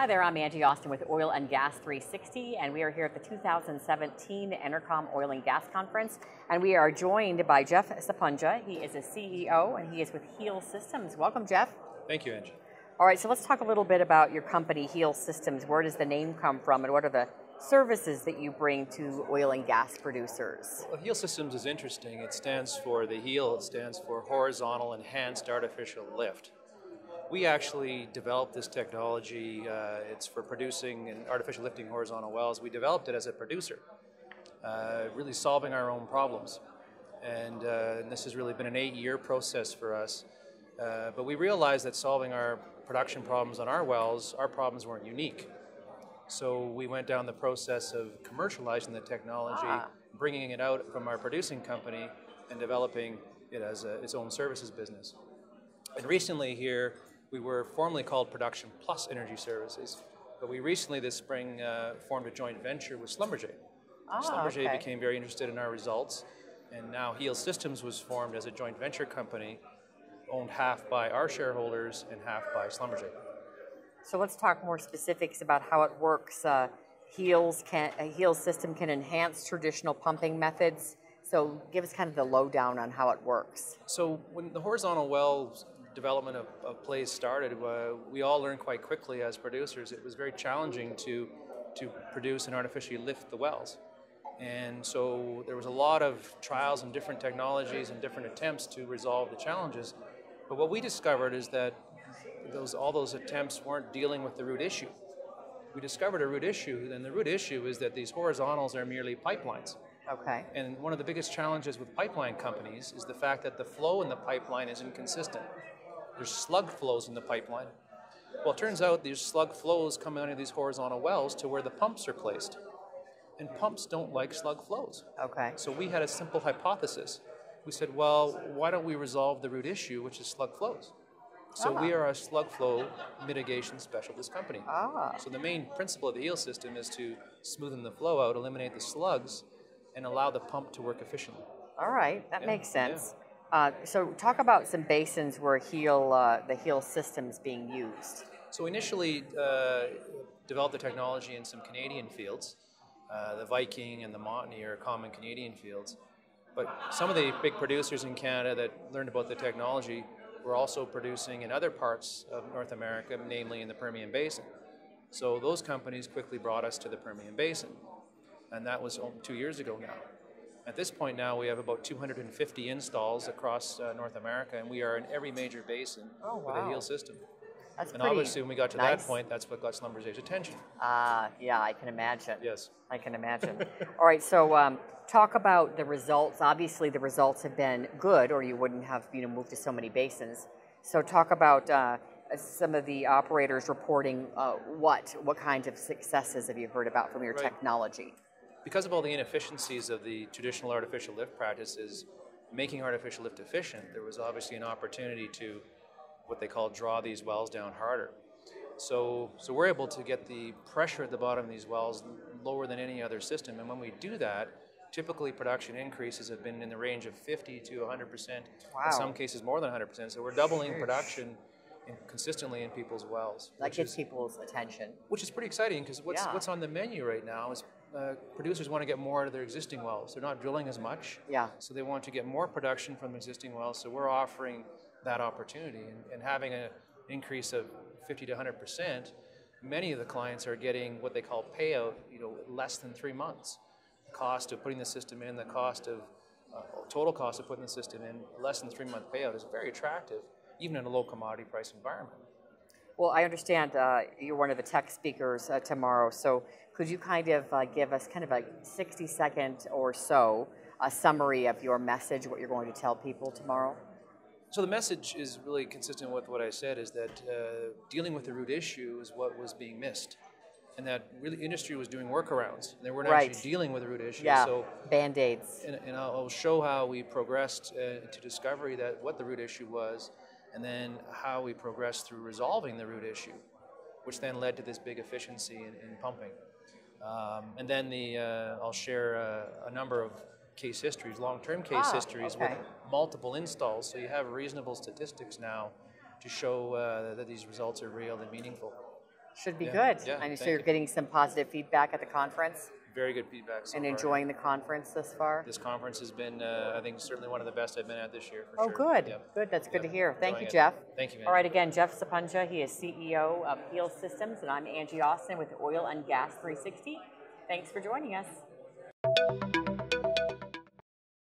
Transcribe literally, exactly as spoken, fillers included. Hi there, I'm Angie Austin with Oil and Gas three sixty, and we are here at the two thousand seventeen Enercom Oil and Gas Conference, and we are joined by Jeff Saponja. He is a C E O, and he is with Heal Systems. Welcome, Jeff. Thank you, Angie. All right, so let's talk a little bit about your company, Heal Systems. Where does the name come from, and what are the services that you bring to oil and gas producers? Well, Heal Systems is interesting. It stands for, the Heal, it stands for Horizontal Enhanced Artificial Lift. We actually developed this technology. Uh, it's for producing and artificial lifting horizontal wells. We developed it as a producer, uh, really solving our own problems. And, uh, and this has really been an eight-year process for us. Uh, but we realized that solving our production problems on our wells, our problems weren't unique. So we went down the process of commercializing the technology, ah. bringing it out from our producing company, and developing it as a, its own services business. And recently here, we were formerly called Production Plus Energy Services, but we recently this spring uh, formed a joint venture with Schlumberger. Ah, Schlumberger okay. became very interested in our results, and now Heal Systems was formed as a joint venture company, owned half by our shareholders and half by Schlumberger. So let's talk more specifics about how it works. Uh, Heal's can, a Heal system can enhance traditional pumping methods, so give us kind of the lowdown on how it works. So when the horizontal wells development of, of plays started, uh, we all learned quite quickly as producers it was very challenging to, to produce and artificially lift the wells. And so there was a lot of trials and different technologies and different attempts to resolve the challenges. But what we discovered is that those, all those attempts weren't dealing with the root issue. We discovered a root issue, and the root issue is that these horizontals are merely pipelines. Okay. And one of the biggest challenges with pipeline companies is the fact that the flow in the pipeline is inconsistent. There's slug flows in the pipeline. Well, it turns out these slug flows come out of these horizontal wells to where the pumps are placed. And pumps don't like slug flows. Okay. So we had a simple hypothesis. We said, well, why don't we resolve the root issue, which is slug flows? So ah. we are a slug flow mitigation specialist company. Ah. So the main principle of the Heal system is to smoothen the flow out, eliminate the slugs, and allow the pump to work efficiently. All right, that yeah. makes sense. Yeah. Uh, so talk about some basins where Heal, uh, the Heal system's being used. So initially uh, developed the technology in some Canadian fields. Uh, the Viking and the Montney are common Canadian fields. But some of the big producers in Canada that learned about the technology were also producing in other parts of North America, namely in the Permian Basin. So those companies quickly brought us to the Permian Basin. And that was two years ago now. At this point now, we have about two hundred fifty installs across uh, North America, and we are in every major basin oh, wow. with a Heal system. That's and obviously, when we got to nice. that point, that's what got Schlumberger's attention. Ah, uh, yeah, I can imagine. Yes. I can imagine. All right, so um, talk about the results. Obviously, the results have been good, or you wouldn't have you know, moved to so many basins. So talk about uh, some of the operators reporting uh, what, what kinds of successes have you heard about from your right. technology? Because of all the inefficiencies of the traditional artificial lift practices, making artificial lift efficient, there was obviously an opportunity to, what they call, draw these wells down harder. So, so we're able to get the pressure at the bottom of these wells lower than any other system, and when we do that, typically production increases have been in the range of fifty to one hundred percent, wow. in some cases more than one hundred percent, so we're doubling Jeez. production in, consistently in people's wells. That gets is, people's attention. Which is pretty exciting, because what's, yeah. what's on the menu right now is Uh, producers want to get more out of their existing wells. They're not drilling as much, yeah. so they want to get more production from existing wells, so we're offering that opportunity. And, and having an increase of fifty to one hundred percent, many of the clients are getting what they call payout, you know, less than three months. The cost of putting the system in, the cost of, uh, total cost of putting the system in, less than three month payout is very attractive, even in a low commodity price environment. Well, I understand uh, you're one of the tech speakers uh, tomorrow, so could you kind of uh, give us kind of a sixty second or so a summary of your message, what you're going to tell people tomorrow? So the message is really consistent with what I said, is that uh, dealing with the root issue is what was being missed, and that really industry was doing workarounds. They weren't right. actually dealing with the root issue. Yeah, so, Band-Aids. And, and I'll show how we progressed uh, to discovery that what the root issue was, and then how we progressed through resolving the root issue, which then led to this big efficiency in, in pumping. Um, and then the, uh, I'll share uh, a number of case histories, long-term case ah, histories okay. with multiple installs, so you have reasonable statistics now to show uh, that these results are real and meaningful. should be yeah. good. Yeah, I mean, so you're you. getting some positive feedback at the conference. Very good feedback. So and far. enjoying the conference thus far? This conference has been, uh, I think, certainly one of the best I've been at this year. For oh, sure. good. Yep. Good. That's good yep. to hear. Thank enjoying you, Jeff. It. Thank you, man. All right, again, Jeff Saponja. He is C E O of Peel Systems, and I'm Angie Austin with Oil and Gas three sixty. Thanks for joining us.